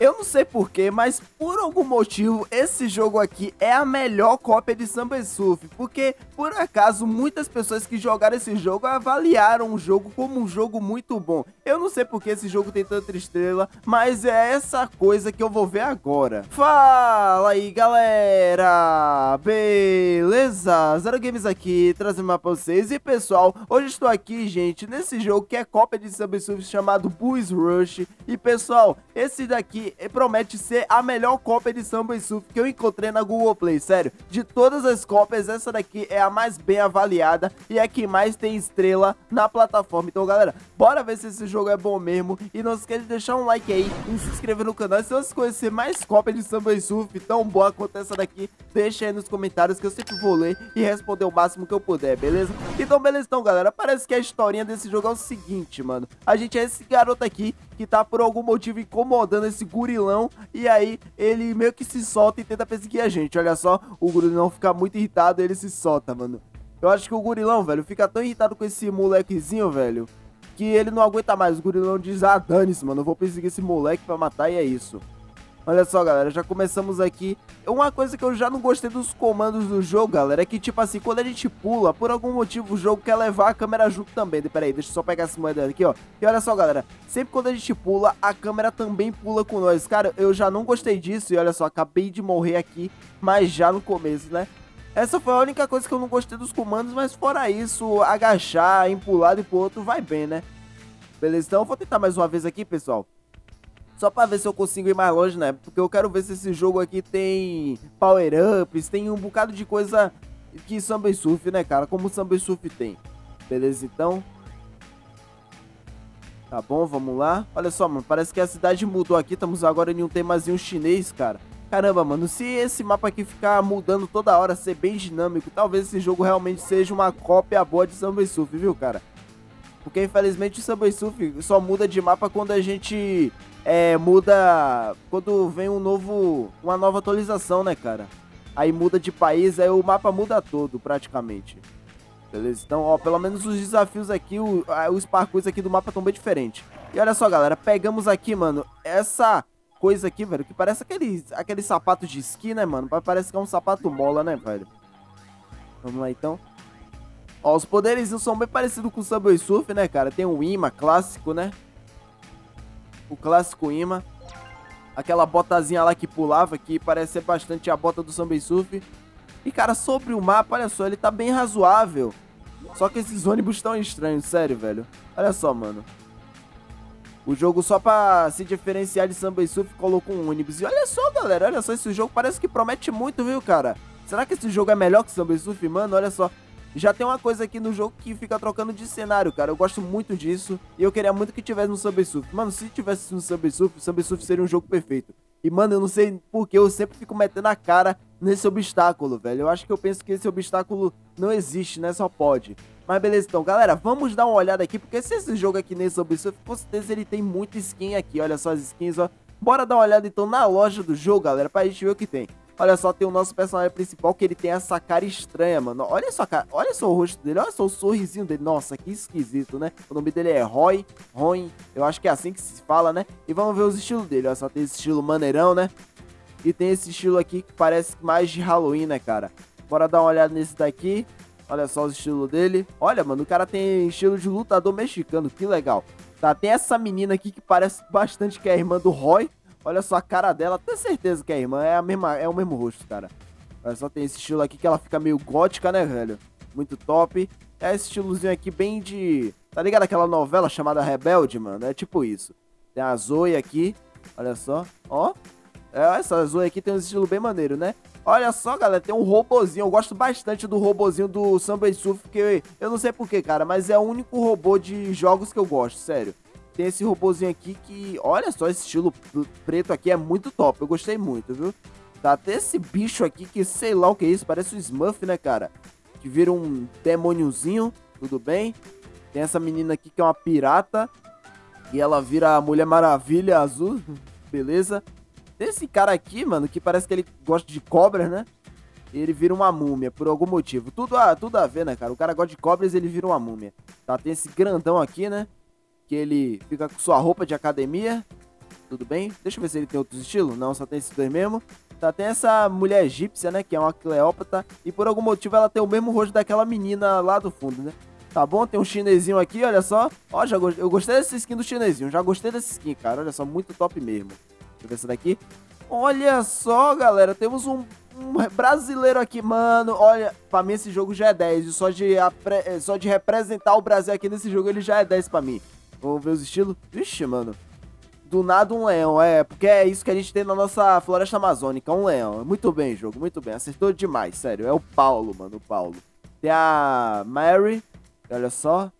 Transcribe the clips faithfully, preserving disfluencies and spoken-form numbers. Eu não sei porquê, mas por algum motivo esse jogo aqui é a melhor cópia de Samba Surf, porque por acaso muitas pessoas que jogaram esse jogo avaliaram o jogo como um jogo muito bom. Eu não sei porque esse jogo tem tanta estrela, mas é essa coisa que eu vou ver agora. Fala aí galera, beleza? Zero Games aqui, trazendo uma pra vocês. E pessoal, hoje estou aqui, gente, nesse jogo que é cópia de Samba Surf chamado Booze Rush. E pessoal, esse daqui promete ser a melhor cópia de Samba Surf que eu encontrei na Google Play, sério. De todas as cópias, essa daqui é a mais bem avaliada e é que mais tem estrela na plataforma. Então galera, bora ver se esse jogo é bom mesmo. E não esquece de deixar um like aí e se inscrever no canal. E se você conhecer mais cópia de Samba Surf tão boa quanto essa daqui, deixa aí nos comentários que eu sempre vou ler e responder o máximo que eu puder, beleza? Então beleza, então galera, parece que a historinha desse jogo é o seguinte, mano. A gente é esse garoto aqui que tá por algum motivo incomodando esse gurilão, e aí ele meio que se solta e tenta perseguir a gente. Olha só, o gurilão fica muito irritado, ele se solta, mano. Eu acho que o gurilão, velho, fica tão irritado com esse molequezinho, velho, que ele não aguenta mais. O gurilão diz, ah, dane-se, mano, eu vou perseguir esse moleque pra matar, e é isso. Olha só, galera, já começamos aqui. Uma coisa que eu já não gostei dos comandos do jogo, galera, é que, tipo assim, quando a gente pula, por algum motivo, o jogo quer levar a câmera junto também. Pera aí, deixa eu só pegar essa moeda aqui, ó. E olha só, galera, sempre quando a gente pula, a câmera também pula com nós. Cara, eu já não gostei disso e, olha só, acabei de morrer aqui, mas já no começo, né? Essa foi a única coisa que eu não gostei dos comandos, mas fora isso, agachar, ir pro lado e pro outro, vai bem, né? Beleza, então eu vou tentar mais uma vez aqui, pessoal. Só pra ver se eu consigo ir mais longe, né? Porque eu quero ver se esse jogo aqui tem power-ups, tem um bocado de coisa que Samba Surf, né, cara? Como Samba Surf tem. Beleza, então. Tá bom, vamos lá. Olha só, mano, parece que a cidade mudou aqui. Estamos agora em um temazinho chinês, cara. Caramba, mano, se esse mapa aqui ficar mudando toda hora, ser bem dinâmico, talvez esse jogo realmente seja uma cópia boa de Samba Surf, viu, cara? Porque, infelizmente, o Samba Surf só muda de mapa quando a gente é, muda... Quando vem um novo, uma nova atualização, né, cara? Aí muda de país, aí o mapa muda todo, praticamente. Beleza? Então, ó, pelo menos os desafios aqui, o, os parkours aqui do mapa estão bem diferentes. E olha só, galera, pegamos aqui, mano, essa coisa aqui, velho, que parece aquele, aquele sapato de esqui, né, mano? Parece que é um sapato mola, né, velho? Vamos lá, então. Ó, os poderes são bem parecidos com o Subway Surf, né, cara? Tem um imã clássico, né? O clássico imã. Aquela botazinha lá que pulava, que parece ser bastante a bota do Subway Surf. E, cara, sobre o mapa, olha só, ele tá bem razoável. Só que esses ônibus estão estranhos, sério, velho. Olha só, mano. O jogo, só pra se diferenciar de Subway Surf, colocou um ônibus. E olha só, galera, olha só, esse jogo parece que promete muito, viu, cara? Será que esse jogo é melhor que Subway Surf? Mano, olha só. Já tem uma coisa aqui no jogo que fica trocando de cenário, cara. Eu gosto muito disso. E eu queria muito que tivesse no Samba Surf. Mano, se tivesse no Samba Surf, o Samba Surf seria um jogo perfeito. E, mano, eu não sei porque eu sempre fico metendo a cara nesse obstáculo, velho. Eu acho que eu penso que esse obstáculo não existe, né? Só pode. Mas beleza, então, galera, vamos dar uma olhada aqui. Porque se esse jogo aqui nem Samba Surf, com certeza ele tem muita skin aqui. Olha só as skins, ó. Bora dar uma olhada, então, na loja do jogo, galera, pra gente ver o que tem. Olha só, tem o nosso personagem principal, que ele tem essa cara estranha, mano. Olha só, cara, olha só o rosto dele, olha só o sorrisinho dele. Nossa, que esquisito, né? O nome dele é Roy, Roy, eu acho que é assim que se fala, né? E vamos ver os estilos dele, olha só, tem esse estilo maneirão, né? E tem esse estilo aqui que parece mais de Halloween, né, cara? Bora dar uma olhada nesse daqui, olha só o estilo dele. Olha, mano, o cara tem estilo de lutador mexicano, que legal. Tá, tem essa menina aqui que parece bastante que é a irmã do Roy. Olha só a cara dela, tenho certeza que é a irmã, é, a mesma, é o mesmo rosto, cara. Olha só, tem esse estilo aqui que ela fica meio gótica, né, velho? Muito top. É esse estilozinho aqui bem de... Tá ligado aquela novela chamada Rebelde, mano? É tipo isso. Tem a Zoe aqui, olha só, ó. É, essa Zoe aqui tem um estilo bem maneiro, né? Olha só, galera, tem um robozinho. Eu gosto bastante do robozinho do Samba Surf, porque eu não sei porquê, cara, mas é o único robô de jogos que eu gosto, sério. Tem esse robôzinho aqui que, olha só, esse estilo preto aqui é muito top, eu gostei muito, viu? Tá, até esse bicho aqui que sei lá o que é isso, parece um Smurf, né, cara? Que vira um demôniozinho, tudo bem? Tem essa menina aqui que é uma pirata e ela vira a Mulher Maravilha azul, beleza? Tem esse cara aqui, mano, que parece que ele gosta de cobras, né? Ele vira uma múmia, por algum motivo. Tudo a, tudo a ver, né, cara? O cara gosta de cobras e ele vira uma múmia. Tá, tem esse grandão aqui, né? Que ele fica com sua roupa de academia. tudo bem. Deixa eu ver se ele tem outros estilos. Não, só tem esses dois mesmo. Tá, tem essa mulher egípcia, né, que é uma Cleópatra. E por algum motivo ela tem o mesmo rosto daquela menina lá do fundo, né. Tá bom, tem um chinesinho aqui, olha só. Ó, já go eu gostei dessa skin do chinesinho. Já gostei dessa skin, cara. Olha só, muito top mesmo. Deixa eu ver essa daqui. Olha só, galera. Temos um, um brasileiro aqui, mano. Olha, pra mim esse jogo já é dez. E só de, só de representar o Brasil aqui nesse jogo, ele já é dez pra mim. Vamos ver os estilos. Vixe, mano. Do nada um leão, é, porque é isso que a gente tem na nossa floresta amazônica, um leão. Muito bem, jogo, muito bem. Acertou demais, sério. É o Paulo, mano, o Paulo. Tem a Mary, olha só.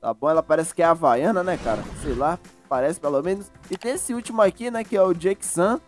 Tá bom, ela parece que é havaiana, né, cara? Sei lá, parece pelo menos. E tem esse último aqui, né, que é o Jake Sun.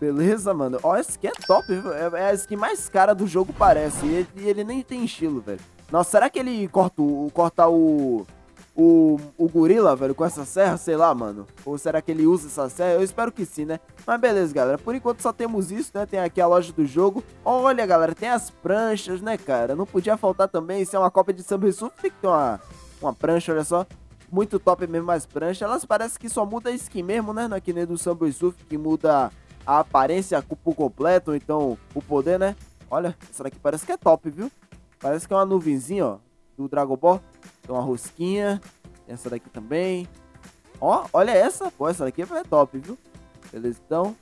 Beleza, mano. Ó, esse aqui é top, é a skin mais cara do jogo, parece. E ele, ele nem tem estilo, velho. Nossa, será que ele corta o... Corta o... O, o gorila, velho, com essa serra, sei lá, mano. Ou será que ele usa essa serra? Eu espero que sim, né? Mas beleza, galera. Por enquanto só temos isso, né? Tem aqui a loja do jogo. Olha, galera, tem as pranchas, né, cara? Não podia faltar também. Se é uma cópia de Samba e Surf, tem que ter uma, uma prancha, olha só. Muito top mesmo as pranchas. Elas parecem que só muda a skin mesmo, né? Não é que nem do Samba e Surf, que muda a aparência por completo, ou então o poder, né? Olha, essa daqui parece que é top, viu? Parece que é uma nuvenzinha, ó, do Dragon Ball. Tem uma rosquinha. Tem essa daqui também. Ó, olha essa. Pô, essa daqui é top, viu? Beleza, então.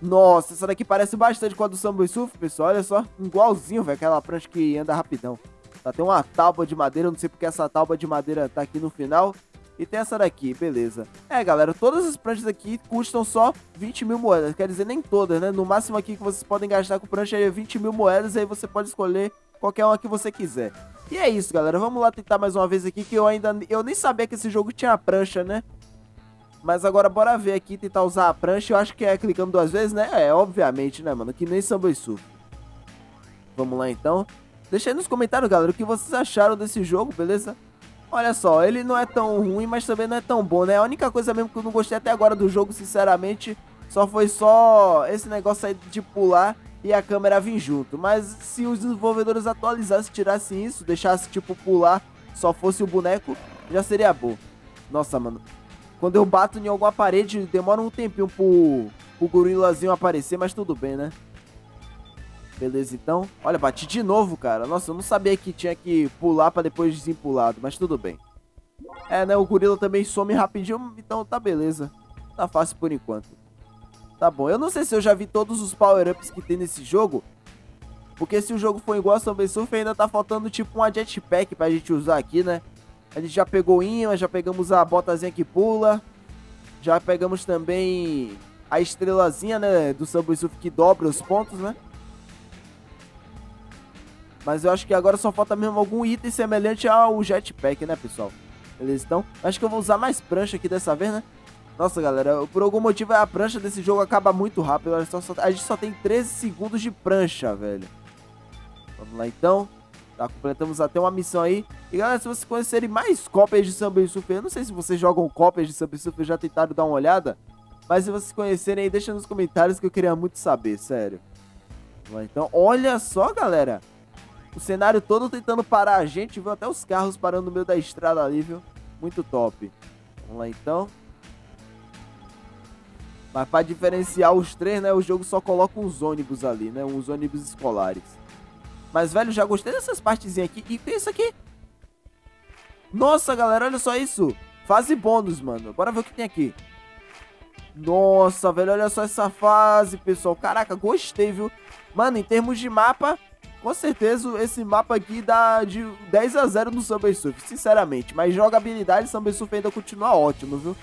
Nossa, essa daqui parece bastante com a do Samba e Surf, pessoal. Olha só. Igualzinho, velho. Aquela prancha que anda rapidão. Tá, tem uma tábua de madeira. Eu não sei porque essa tábua de madeira tá aqui no final. E tem essa daqui, beleza. É, galera, todas as pranchas aqui custam só vinte mil moedas. Quer dizer, nem todas, né? No máximo aqui que vocês podem gastar com prancha é vinte mil moedas. Aí você pode escolher qualquer uma que você quiser. E é isso, galera. Vamos lá tentar mais uma vez aqui, que eu ainda... Eu nem sabia que esse jogo tinha prancha, né? Mas agora bora ver aqui, tentar usar a prancha. Eu acho que é clicando duas vezes, né? É, obviamente, né, mano? Que nem Samba e Surf. Vamos lá, então. Deixa aí nos comentários, galera, o que vocês acharam desse jogo, beleza? Olha só, ele não é tão ruim, mas também não é tão bom, né? A única coisa mesmo que eu não gostei até agora do jogo, sinceramente, só foi só esse negócio aí de pular... E a câmera vem junto, mas se os desenvolvedores atualizassem, tirassem isso, deixassem tipo pular, só fosse o boneco, já seria bom. Nossa, mano, quando eu bato em alguma parede, demora um tempinho pro, pro gorilazinho aparecer, mas tudo bem, né? Beleza, então. Olha, bati de novo, cara. Nossa, eu não sabia que tinha que pular pra depois desempulado, mas tudo bem. É, né, o gorila também some rapidinho, então tá beleza. Tá fácil por enquanto. Tá bom, eu não sei se eu já vi todos os power-ups que tem nesse jogo. Porque se o jogo for igual a Samba e Surf, ainda tá faltando tipo uma jetpack pra gente usar aqui, né? A gente já pegou o imã, já pegamos a botazinha que pula. Já pegamos também a estrelazinha, né, do Samba e Surf que dobra os pontos, né? Mas eu acho que agora só falta mesmo algum item semelhante ao jetpack, né, pessoal? Beleza, então. Acho que eu vou usar mais prancha aqui dessa vez, né? Nossa, galera, por algum motivo a prancha desse jogo acaba muito rápido. Olha só, só, a gente só tem treze segundos de prancha, velho. Vamos lá, então. Tá, completamos até uma missão aí. E, galera, se vocês conhecerem mais cópias de Samba e Surf, eu não sei se vocês jogam cópias de Samba e Surf, já tentaram dar uma olhada. Mas se vocês conhecerem aí, deixa nos comentários que eu queria muito saber, sério. Vamos lá, então. Olha só, galera. O cenário todo tentando parar a gente, viu? Até os carros parando no meio da estrada ali, viu? Muito top. Vamos lá, então. Mas para diferenciar os três, né, o jogo só coloca uns ônibus ali, né, uns ônibus escolares. Mas, velho, já gostei dessas partezinhas aqui. E tem isso aqui. Nossa, galera, olha só isso. Fase bônus, mano. Bora ver o que tem aqui. Nossa, velho, olha só essa fase, pessoal. Caraca, gostei, viu? Mano, em termos de mapa, com certeza esse mapa aqui dá de dez a zero no Samba e Surf, sinceramente. Mas jogabilidade Samba e Surf ainda continua ótimo, viu?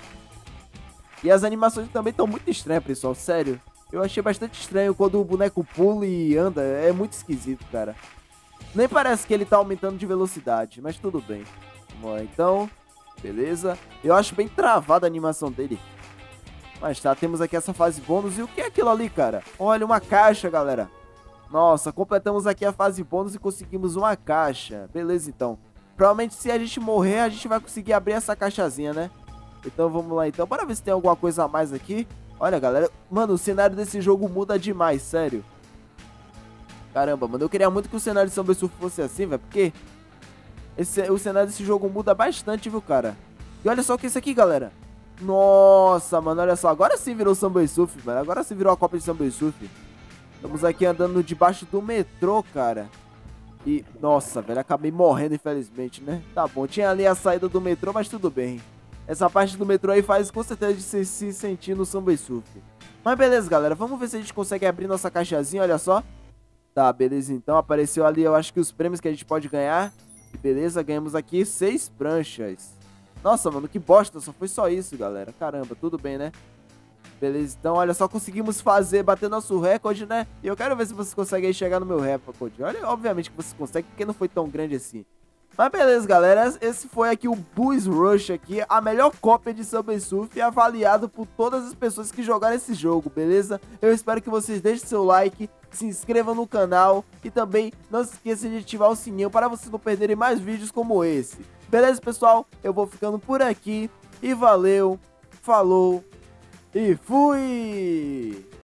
E as animações também estão muito estranhas, pessoal, sério. Eu achei bastante estranho quando o boneco pula e anda, é muito esquisito, cara. Nem parece que ele tá aumentando de velocidade, mas tudo bem. Vamos lá, então. Beleza. Eu acho bem travada a animação dele. Mas tá, temos aqui essa fase bônus. E o que é aquilo ali, cara? Olha, uma caixa, galera. Nossa, completamos aqui a fase bônus e conseguimos uma caixa. Beleza, então. Provavelmente se a gente morrer, a gente vai conseguir abrir essa caixazinha, né? Então vamos lá, então. Bora ver se tem alguma coisa a mais aqui. Olha, galera. Mano, o cenário desse jogo muda demais, sério. Caramba, mano. Eu queria muito que o cenário de Samba e Surf fosse assim, velho. Porque esse, o cenário desse jogo muda bastante, viu, cara? E olha só o que é isso aqui, galera. Nossa, mano, olha só. Agora sim virou Subway Surf, mano. Agora sim virou a Copa de Subway Surf. Estamos aqui andando debaixo do metrô, cara. E, nossa, velho, acabei morrendo, infelizmente, né? Tá bom, tinha ali a saída do metrô, mas tudo bem. Essa parte do metrô aí faz com certeza de se, se sentir no Subway Surf. Mas beleza, galera, vamos ver se a gente consegue abrir nossa caixazinha, olha só. Tá, beleza, então, apareceu ali, eu acho que os prêmios que a gente pode ganhar. E beleza, ganhamos aqui seis pranchas. Nossa, mano, que bosta, só foi só isso, galera. Caramba, tudo bem, né? Beleza, então, olha só, conseguimos fazer, bater nosso recorde, né? E eu quero ver se vocês conseguem chegar no meu recorde. Olha, obviamente que vocês conseguem, porque não foi tão grande assim. Mas beleza, galera, esse foi aqui o Boo's Rush aqui, a melhor cópia de Subway Surf, avaliado por todas as pessoas que jogaram esse jogo, beleza? Eu espero que vocês deixem seu like, se inscrevam no canal e também não se esqueçam de ativar o sininho para vocês não perderem mais vídeos como esse. Beleza, pessoal? Eu vou ficando por aqui e valeu, falou... E fui!